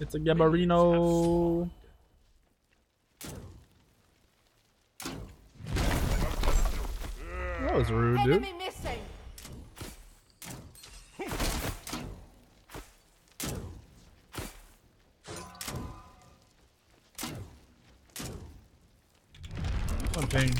It's a Gabarino. That was rude, dude. One thing.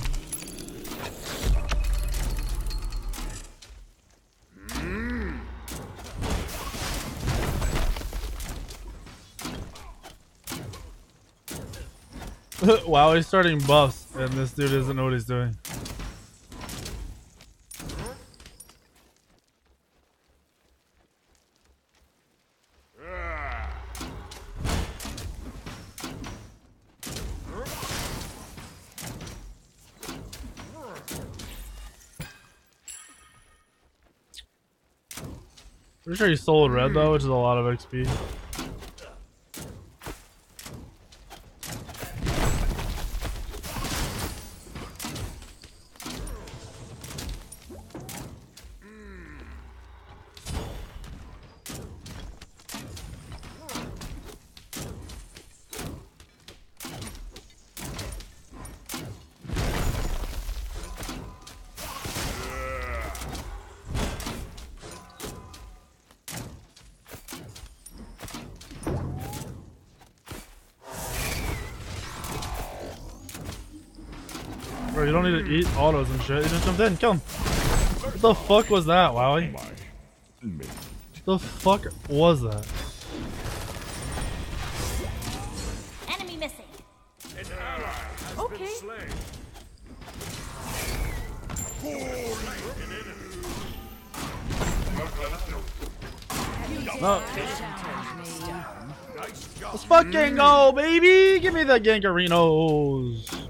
Wow, he's starting buffs, and this dude doesn't know what he's doing. Pretty sure he sold red though, which is a lot of XP. Bro, you don't need to eat autos and shit. You just jumped in. Kill him. What the fuck was that, Wowie? What the fuck was that? Enemy missing. An ally has been slain. No. Let's fucking go, baby. Give me the Gankarinos.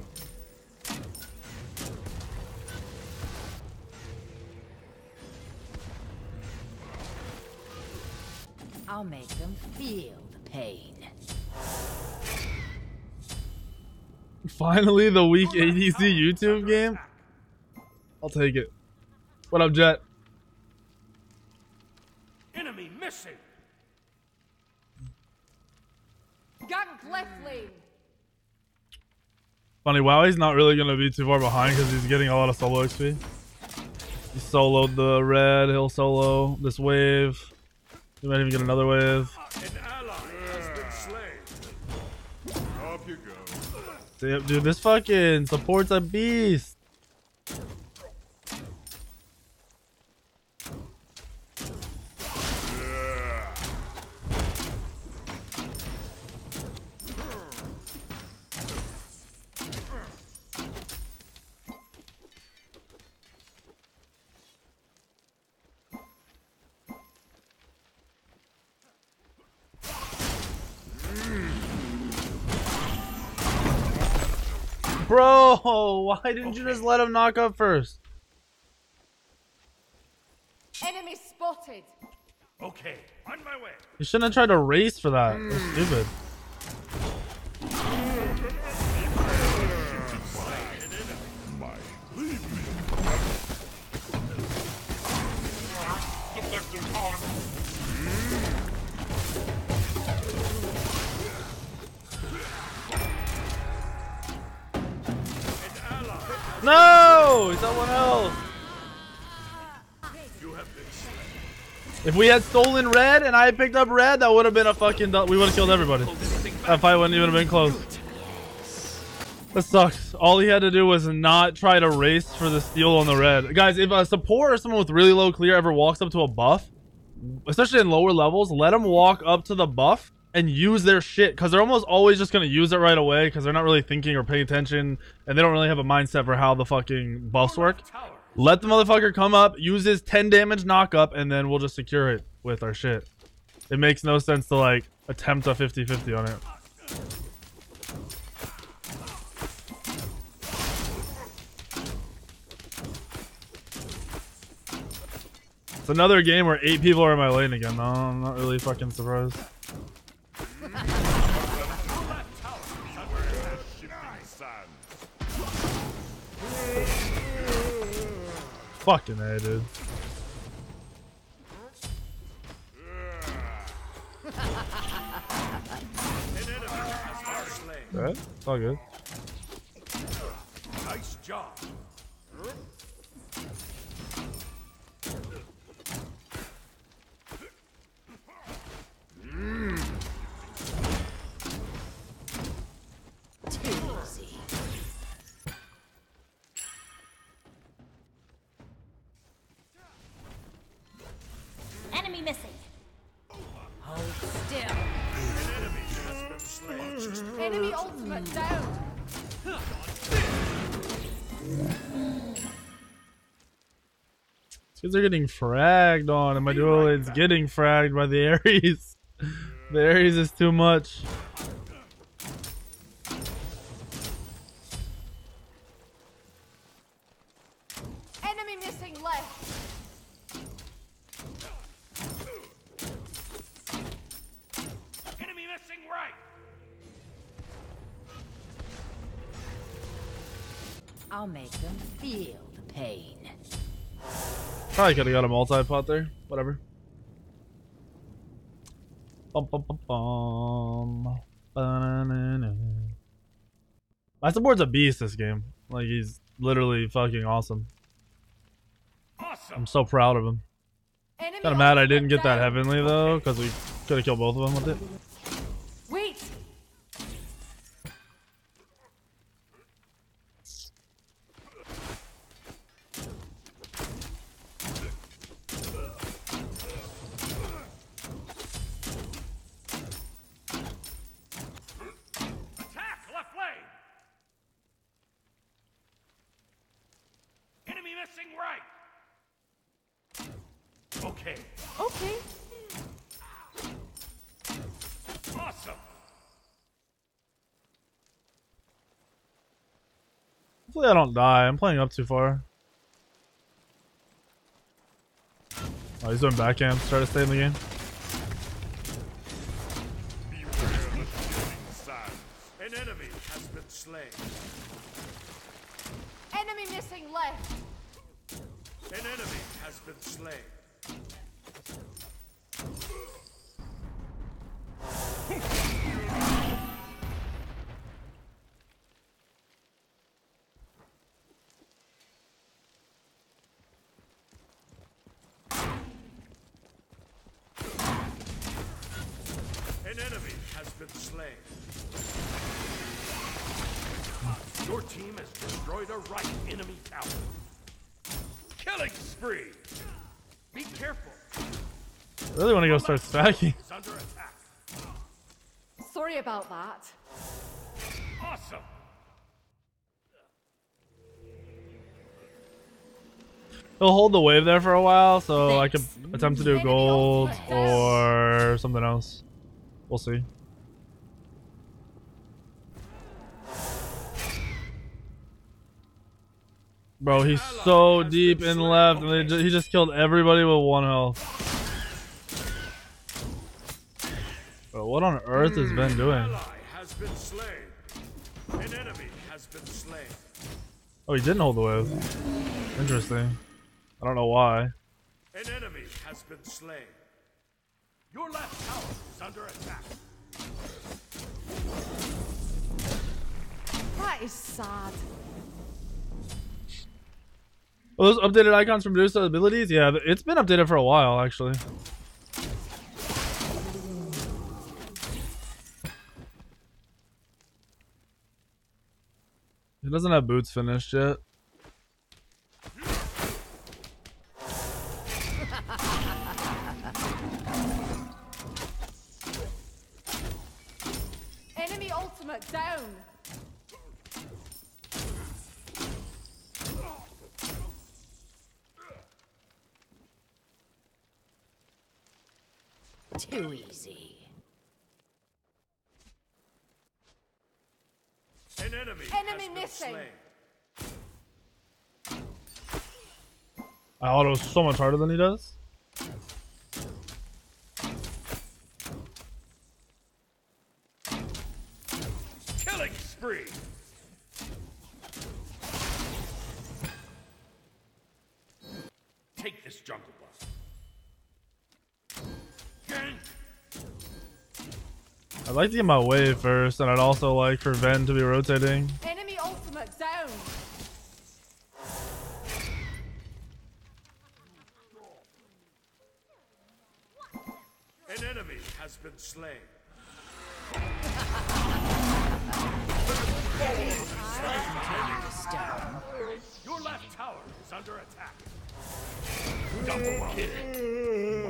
I'll make them feel the pain. Finally, the weak ADC YouTube game. I'll take it. What up, Jet? Enemy missing. Got left lane. Funny, Wowie's not really gonna be too far behind because he's getting a lot of solo XP. He soloed the red. He'll solo this wave. We might even get another wave. An ally has been slain. Off you go. Damn, dude, this fucking support's a beast. Bro, why didn't you just let him knock up first? Enemy spotted. Okay, on my way. You shouldn't have tried to race for that. That's stupid. No! It's someone else! If we had stolen red and I picked up red, that would have been a fucking... We would have killed everybody. That fight wouldn't even have been close. That sucks. All he had to do was not try to race for the steal on the red. Guys, if a support or someone with really low clear ever walks up to a buff, especially in lower levels, let them walk up to the buff and use their shit, because they're almost always just going to use it right away because they're not really thinking or paying attention and they don't really have a mindset for how the fucking buffs work. Let the motherfucker come up, use his 10 damage knockup, and then we'll just secure it with our shit. It makes no sense to like attempt a 50-50 on it. It's another game where 8 people are in my lane again. No, I'm not really fucking surprised. Fucking A, dude. Alright, it's all good. Nice job. They're getting fragged on, and my duel is getting fragged by the Ares. The Ares is too much. Enemy missing left. Enemy missing right. I'll make them feel the pain. Probably could have got a multi-pot there. Whatever. Bum, bum, bum, bum. Ba-na-na-na. My support's a beast this game. Like, he's literally fucking awesome. I'm so proud of him. Kind of mad I didn't get that heavenly though, because we could have killed both of them with it. Hopefully I don't die. I'm playing up too far. Oh, he's doing backhand. Try to stay in the game. Beware the an enemy has been slain. Enemy missing left. An enemy has been slain. Slay. Your team has destroyed a right enemy tower. Killing spree. Be careful. I really want to go start stacking. Sorry about that. Awesome. He'll hold the wave there for a while, so I can attempt to do gold or something else. We'll see. Bro, he's so deep in left, and he just killed everybody with one health. Bro, what on earth has Ben doing? Oh, he didn't hold the wave. Interesting. I don't know why. An enemy has been slain. Your left tower is under attack. That is sad. Oh, those updated icons from Medusa abilities? Yeah, it's been updated for a while, actually. It doesn't have boots finished yet. Enemy ultimate down. Too easy. An enemy missing. I auto so much harder than he does. Killing spree. Take this jungle boss. I'd like to get my wave first, and I'd also like for Ven to be rotating. Enemy ultimate down. An enemy has been slain. Your left tower is under attack. Double kill.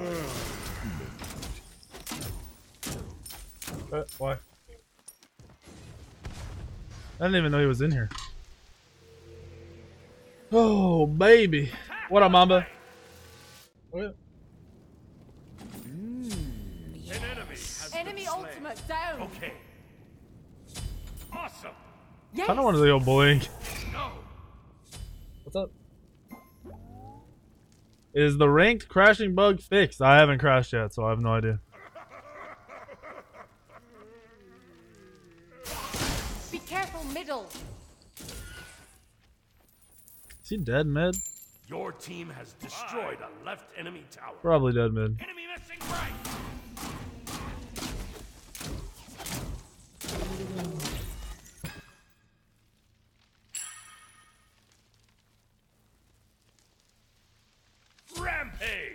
Why? I didn't even know he was in here. Oh baby, what up, Mamba? What? Enemy ultimate down. Okay. Awesome. Yes. I don't want to go blink. No. What's up? Is the ranked crashing bug fixed? I haven't crashed yet, so I have no idea. Be careful, middle. Is he dead, mid? Your team has destroyed a left enemy tower. Probably dead, mid. Enemy missing right. Rampage.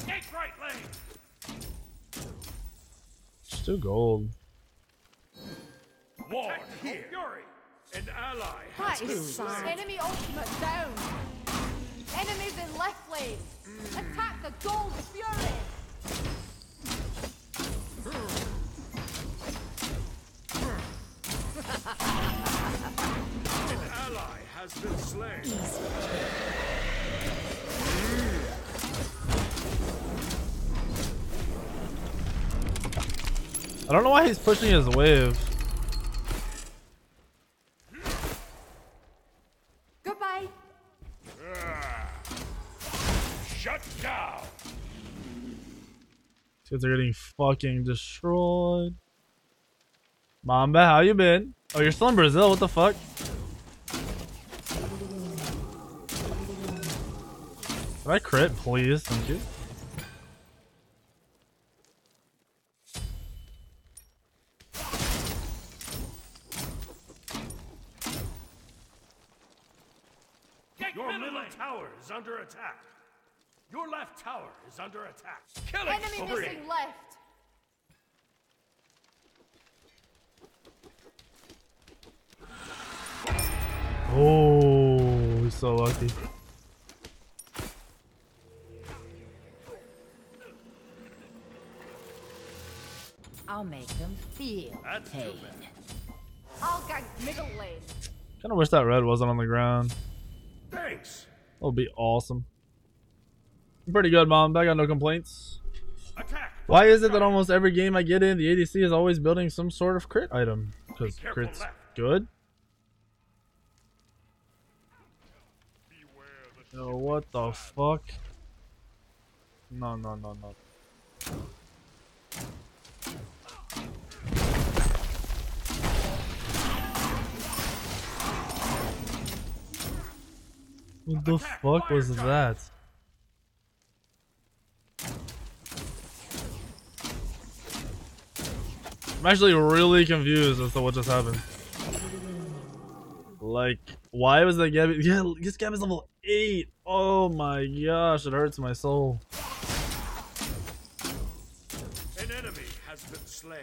Take right lane. Still gold. War here. Fury. An ally. That is enemy ultimate down. Enemies in left lane. Attack the gold fury. An ally has been slain. I don't know why he's pushing his wave. Goodbye. Shut down. These kids are getting fucking destroyed. Mamba, how you been? Oh, you're still in Brazil, what the fuck? Can I crit, please? Thank you. Your middle tower is under attack. Your left tower is under attack. Kill it! Enemy missing left. Oh, he's so lucky. I'll make them feel pain. I'll gank middle lane. Kind of wish that red wasn't on the ground. Thanks. That'll be awesome. Pretty good, Mom. I got no complaints. Attack. Why is it that almost every game I get in, the ADC is always building some sort of crit item? Because crit's good. Yo, what the fuck? No, no, no, no. What the fuck was that? I'm actually really confused as to what just happened. Like, why was that Gabby? Yeah, this Gabby's level 8. Oh my gosh, it hurts my soul. An enemy has been slain.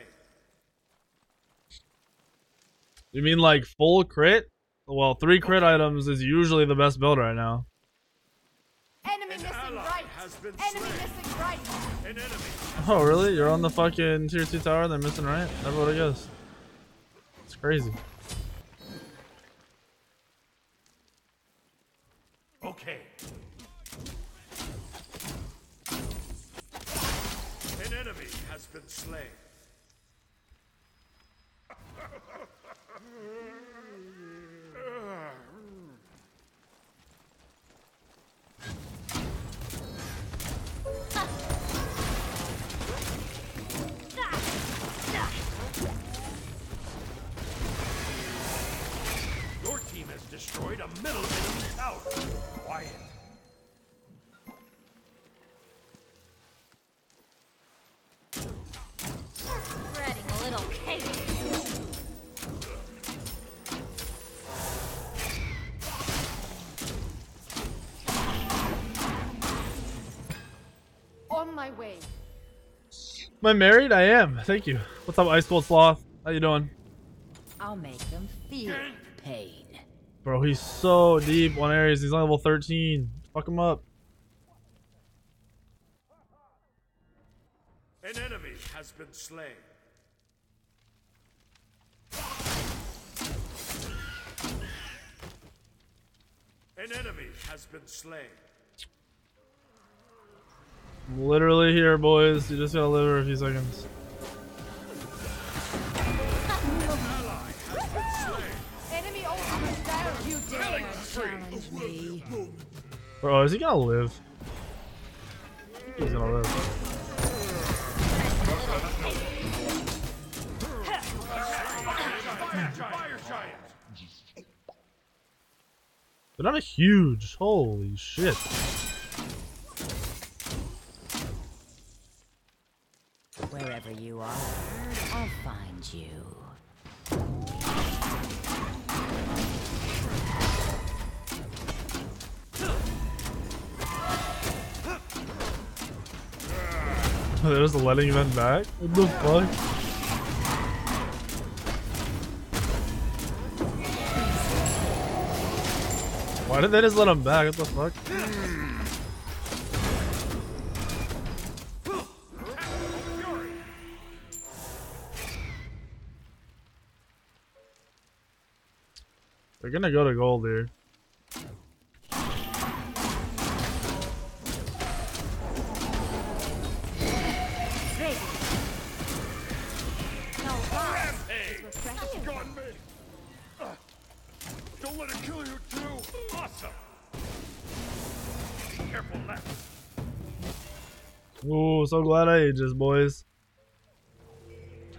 You mean like full crit? Well, 3 crit items is usually the best build right now. Enemy missing right. Enemy missing right. An enemy. Oh really? You're on the fucking tier 2 tower and they're missing right? Never would have guessed. It's crazy. Okay. An enemy has been slain. Your team has destroyed a middle enemy tower. Quiet. my way. Am I married? I am. Thank you. What's up, Ice Cold Sloth? How you doing? I'll make them feel pain. Bro, he's so deep on Ares. He's level 13. Fuck him up. An enemy has been slain. An enemy has been slain. I'm literally here, boys. You just gotta live for a few seconds. Enemy over. You dare challenge me. Bro, is he gonna live? He's gonna live. They're not a huge, holy shit. Wherever you are, I'll find you. They're just letting men back? What the fuck? Why did they just let him back? What the fuck? They're gonna go to gold here. Ooh, so glad I ate this, boys.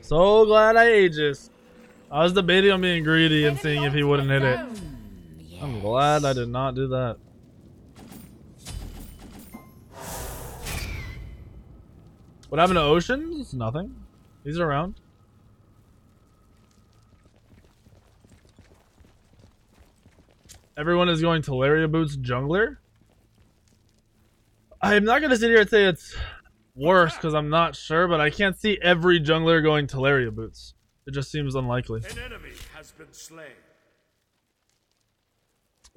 So glad I ate this. I was debating on being greedy and seeing if he wouldn't hit it. Yes. I'm glad I did not do that. What happened to Oceans? Nothing. He's around. Everyone is going to Laria Boots jungler. I'm not gonna sit here and say it's worse because I'm not sure, but I can't see every jungler going to Laria Boots. It just seems unlikely. An enemy has been slain.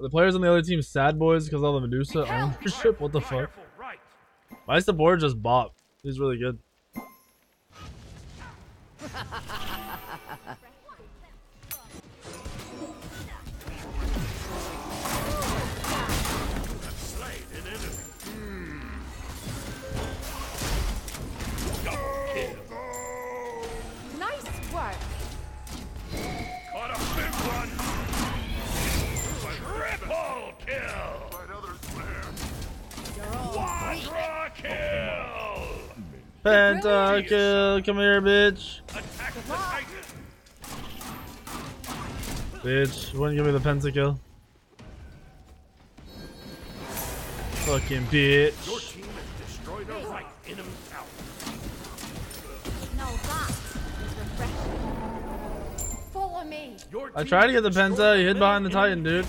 Are the players on the other team sad boys because all the Medusa ownership? What the fuck? Right. My support just bopped. He's really good. Pentakill, come here, bitch. Attack the Titan. Bitch, wouldn't give me the pentakill. Fucking bitch. Your team has destroyed our right enemy tower. No, that is refreshing. Follow me. I tried to get the penta, you hid behind the Titan, dude.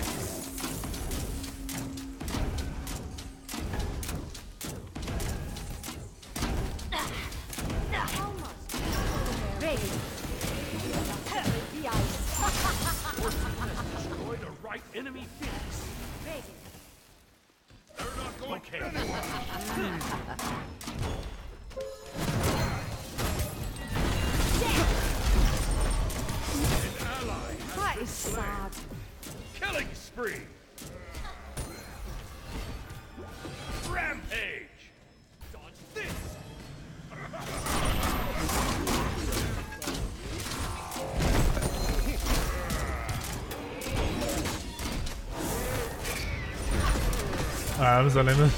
Alright, I'm selling this.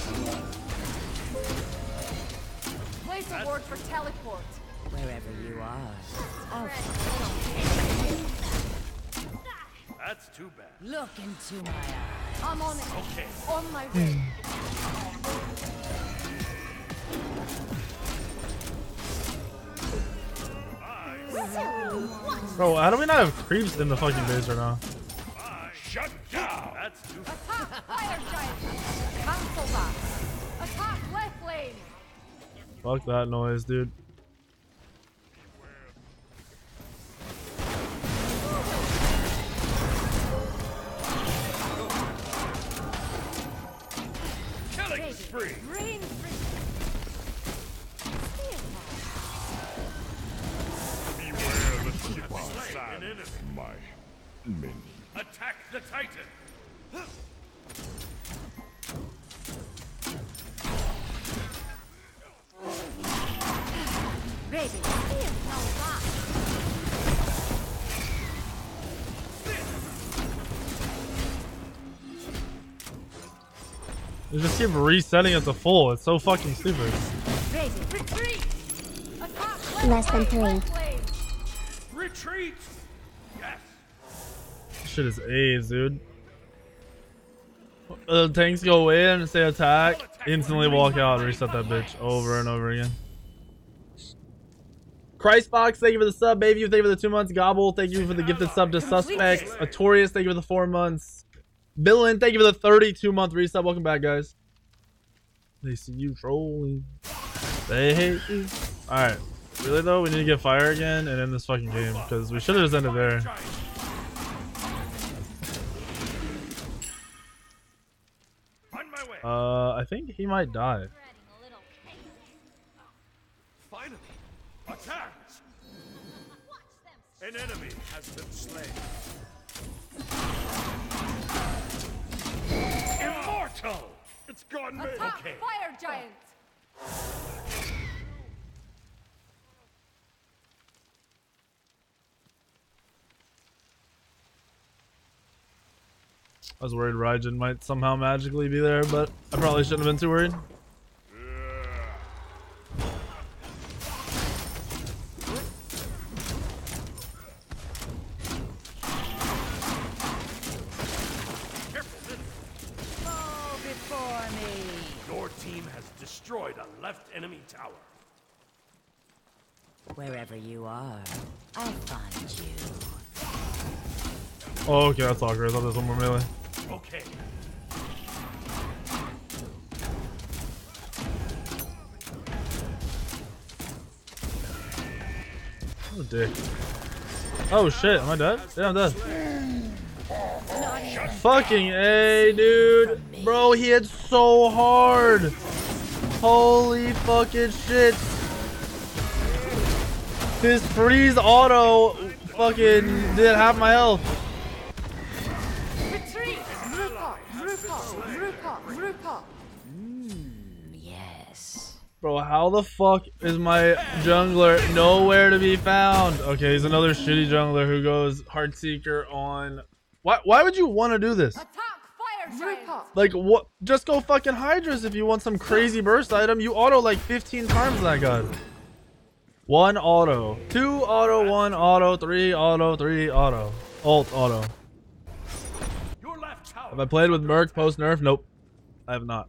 Place a ward for teleport. Wherever you are. Oh. That's too bad. Look into my eyes. I'm on it. Okay. On my way. Bro, how do we not have creeps in the fucking base right now? Shut down! That's too bad. Attack, fire giant! Cancel that! Attack left lane! Fuck that noise, dude. Killing spree. My minion. Attack the Titan. They just keep resetting it to full. It's so fucking stupid. Less than 3. Retreat. Yes. This shit is AIDS, dude. The tanks go in, say attack, instantly walk out, and reset that bitch over and over again. Christbox, thank you for the sub. Baby, thank you for the 2 months. Gobble, thank you for the gifted sub to Suspects. Atorius, thank you for the 4 months. Billin, thank you for the 32-month resub. Welcome back, guys. They see you trolling. They hate you. Alright. Really, though? We need to get fire again and end this fucking game. Because we should have just ended there. I think he might die. Finally. Attacked! An enemy has been slain. Immortal! It's gone. Attack, okay. Fire giant! I was worried Raijin might somehow magically be there, but I probably shouldn't have been too worried. Destroyed a left enemy tower. Wherever you are, I'll find you. Oh, okay, that's awkward. I thought there's one more melee. Okay. Oh, dick. Oh, shit. Am I dead? Yeah, I'm dead. Fucking A, dude. Bro, he hit so hard. Holy fucking shit. This freeze auto fucking did half my health. Retreat! Rupa! Yes. Bro, how the fuck is my jungler nowhere to be found? Okay, he's another shitty jungler who goes Heartseeker on. Why would you want to do this? Like, what? Just go fucking Hydras if you want some crazy burst item. You auto like 15 times that gun. 1 auto. 2 auto, 1 auto, 3 auto, 3 auto. Ult auto. Have I played with Merc post nerf? Nope. I have not.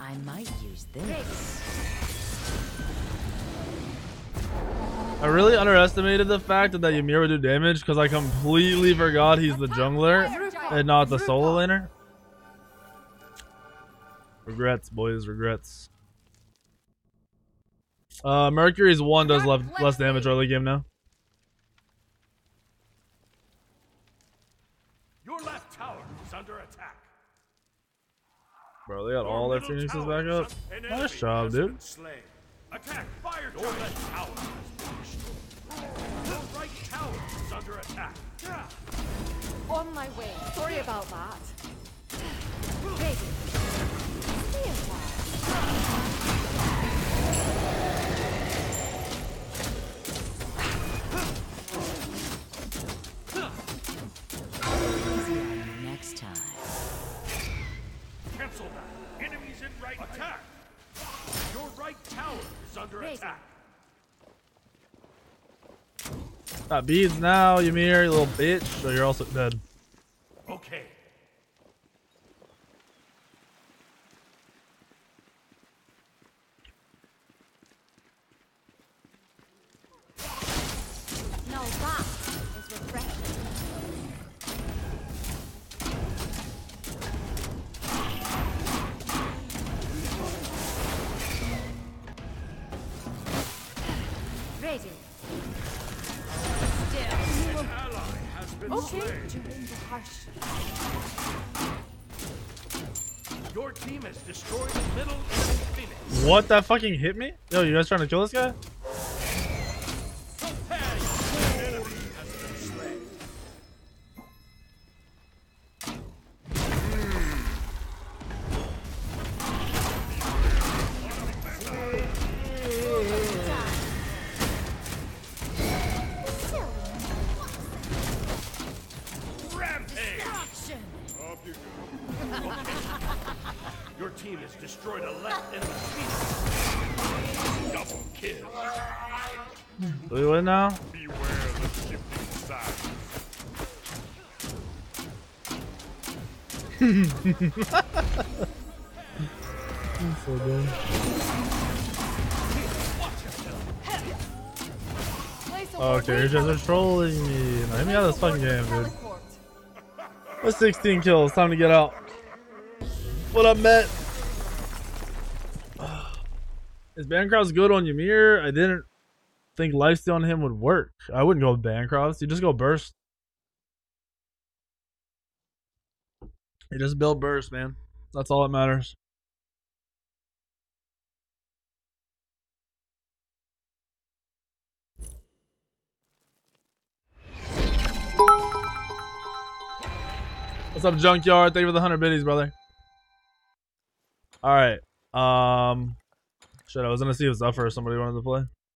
I might use this. I really underestimated the fact that Ymir would do damage because I completely forgot he's the jungler and not the solo laner. Regrets, boys, regrets. Mercury's 1 does less damage early game now. Your left tower is under attack. Bro, they got all their Phoenixes back up. Nice job, dude. Attack! Fire! Your left tower has been destroyed. Your right tower is under attack. On my way. Sorry about that. Baby. Next time. Cancel that. Enemies in right attack. Your right tower is under attack. Got beads now, Ymir, you little bitch. So you're also dead. Okay. No box is refreshing. Your team has destroyed the middle enemy phoenix. What? That fucking hit me? Yo, you guys trying to kill this guy? Now? Beware the shifting sides. That's so dumb. Okay, you guys are trolling me. Now, get me out of this fucking game, dude. We're 16 kills. Time to get out. What up, Matt? Is Bancroft's good on Ymir? I didn't think lifesteal on him would work. I wouldn't go with Bancroft. You just go burst. You just build burst, man. That's all that matters. What's up, Junkyard? Thank you for the 100 biddies, brother. Alright. Shit, I was gonna see if Zephyr or somebody wanted to play.